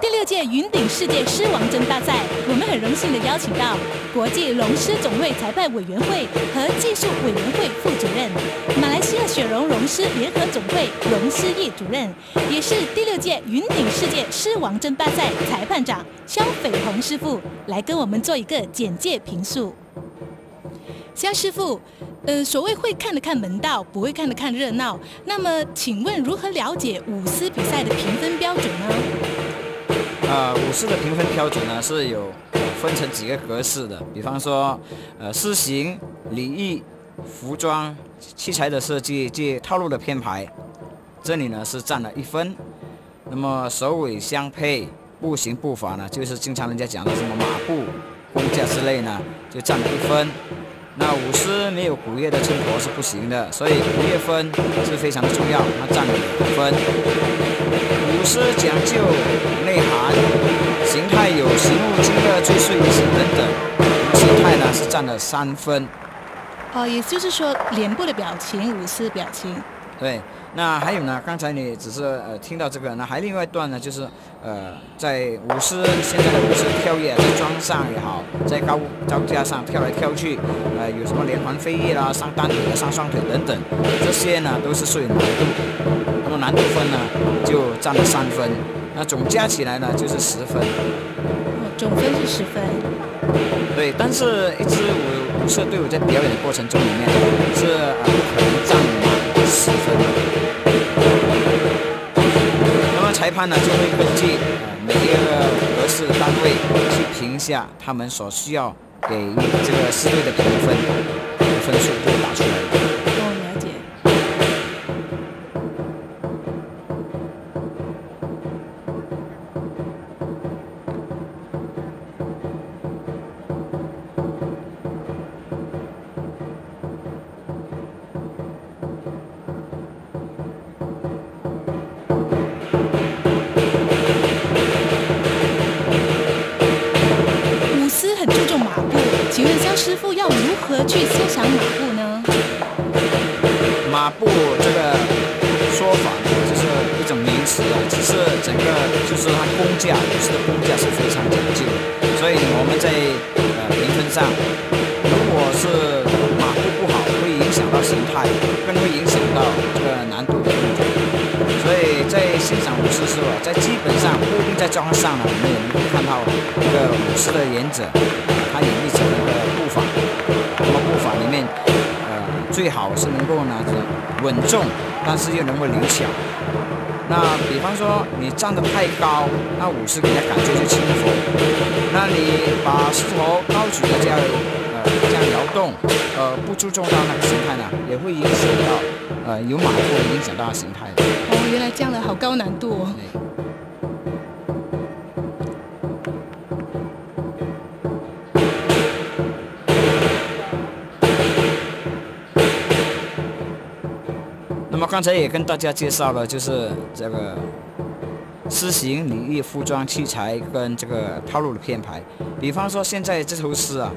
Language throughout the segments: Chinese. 第6届云顶世界狮王争大赛，我们很荣幸地邀请到国际龙狮总会裁判委员会和技术委员会副主任、马来西亚雪龙龙狮联合总会龙狮翼主任，也是第6届云顶世界狮王争大赛裁判长萧斐鸿师傅来跟我们做一个简介评述。萧师傅，所谓会看的看门道，不会看的看热闹。那么，请问如何了解舞狮比赛的评分标准呢？ 舞狮的评分标准呢是有分成几个格式的，比方说，狮形、礼仪、服装、器材的设计及套路的编排，这里呢是占了1分。那么首尾相配、步行步伐呢，就是经常人家讲的什么马步、弓架之类呢，就占了1分。那舞狮没有鼓乐的衬托是不行的，所以鼓乐分是非常的重要，它占了5分。 舞狮讲究内涵、形态有形物经的追溯意识等等，形态呢是占了3分。也就是说脸部的表情、舞狮表情。对，那还有呢？刚才你只是听到这个，那还另外一段呢，就是在舞狮现在的舞狮跳跃，在桩上也好，在高架上跳来跳去，有什么连环飞跃啦、上单腿、上双腿等等，这些呢都是属于难度。 难度分呢，就占了3分，那总加起来呢就是10分。哦，总分是10分。对，但是一支舞狮队伍在表演的过程中里面是不可能占满10分。那么裁判呢就会根据每一个合适的单位去评价他们所需要给这个狮队的评分，分数就打出来。 师傅要如何去欣赏马步呢？马步这个说法就是一种名词啊，只是整个就是它弓架，舞狮的弓架是非常讲究，所以我们在评分上，如果是马步不好，会影响到形态，更会影响到这个难度的动作。所以在欣赏舞狮时候，在基本上固定在桩上呢，我们也能够看到这个舞狮的原则，它演绎成一个。 里面，最好是能够呢稳重，但是又能够灵巧。那比方说你站得太高，那舞狮给人家感觉就轻浮。那你把狮头高举的这样摇动，不注重到那个形态呢，也会影响到有马步影响到形态。哦，原来这样的好高难度哦。 刚才也跟大家介绍了，就是这个狮形、礼仪、服装、器材跟这个套路的编排。比方说，现在这头狮啊，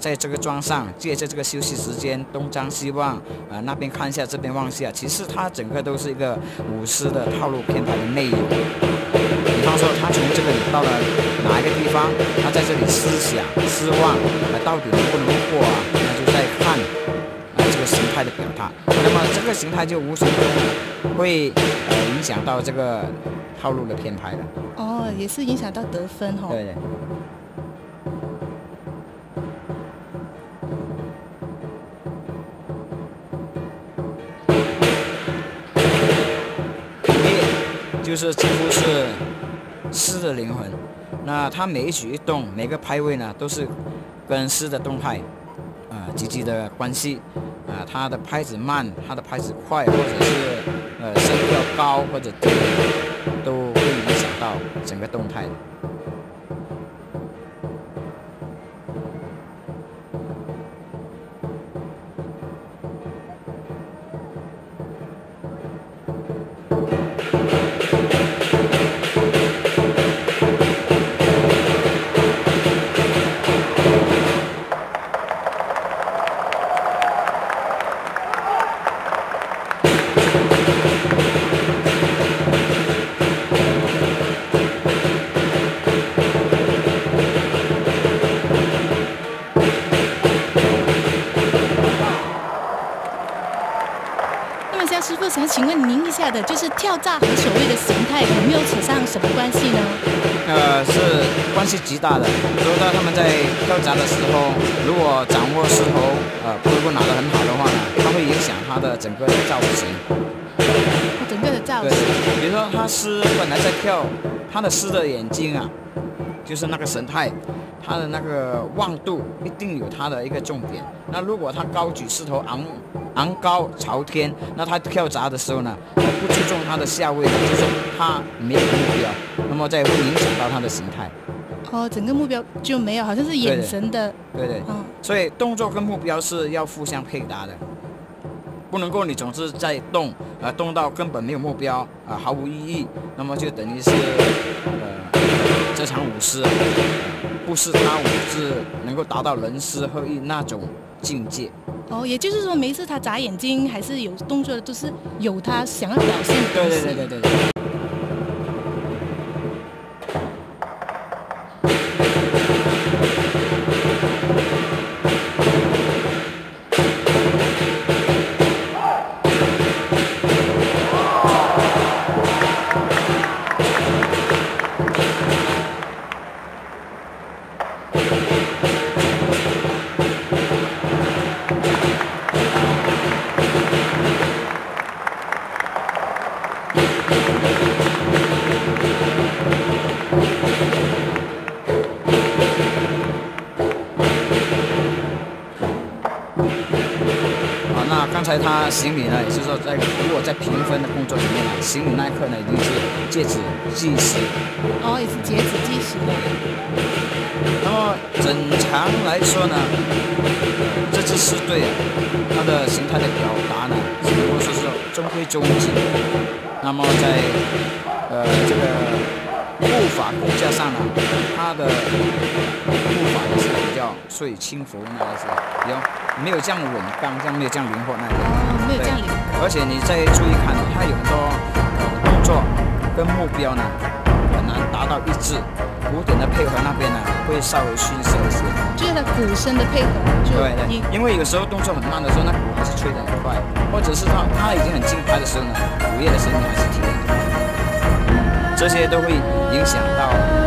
在这个桩上，借着这个休息时间，东张西望，那边看一下，这边望一下，其实它整个都是一个舞狮的套路编排的内容。比方说，它从这个到了哪一个地方，它在这里思想、思望，到底能不能过啊？那就在看。 形态的表达，那么这个形态就无形中会影响到这个套路的编排了。哦，也是影响到得分哦。对。对，就是几乎是狮的灵魂，那它每一举一动，每个拍位呢，都是跟狮的动态积极的关系。 它的拍子慢，它的拍子快，或者是声调高或者低，都会影响到整个动态的。那么，像师傅想请问您一下的，就是跳蚤和所谓的形态有没有扯上什么关系呢？是关系极大的。如果他们在跳闸的时候，如果掌握势头，不过拿得很好的话呢，它会影响它的整个造型。整个的造型。对，比如说它狮本来在跳，它的狮的眼睛啊，就是那个神态。 它的那个望度一定有它的一个重点。那如果它高举狮头昂高朝天，那它跳闸的时候呢，它不注重它的下位，就是它没有目标，那么这也会影响到它的形态。哦，整个目标就没有，好像是眼神的。对。嗯。所以动作跟目标是要互相配搭的，不能够你总是在动，动到根本没有目标，毫无意义，那么就等于是这场舞狮。 不是他舞姿能够达到人师合一那种境界。哦，也就是说，每一次他眨眼睛还是有动作的，都是有他想要表现的。对。在他行礼呢，也就是说在，如果在评分的工作里面呢，行礼那一刻呢，已经是截止计时。哦，也是截止计时的。那么整场来说呢，这支狮队它的形态的表达呢，只不过说是中规中矩。那么在这个步法骨架上呢，它的步法也是比较属于轻浮，那个是比较。 没有这样稳当，这样没有这样灵活那种。哦，没有这样灵活。而且你再注意看，它有很多动作跟目标呢很难达到一致。鼓点的配合那边呢会稍微逊色一些。就是它鼓声的配合就对，因为有时候动作很慢的时候，那鼓还是吹得很快，或者是它已经很轻拍的时候呢，鼓乐的声音还是挺。这些都会影响到。